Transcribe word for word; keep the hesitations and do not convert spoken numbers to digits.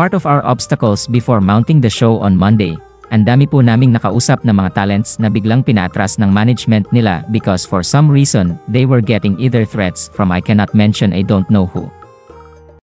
part of our obstacles before mounting the show on Monday. Ang dami po naming nakausap na mga talents na biglang pinatras ng management nila because for some reason, they were getting either threats from I cannot mention I don't know who.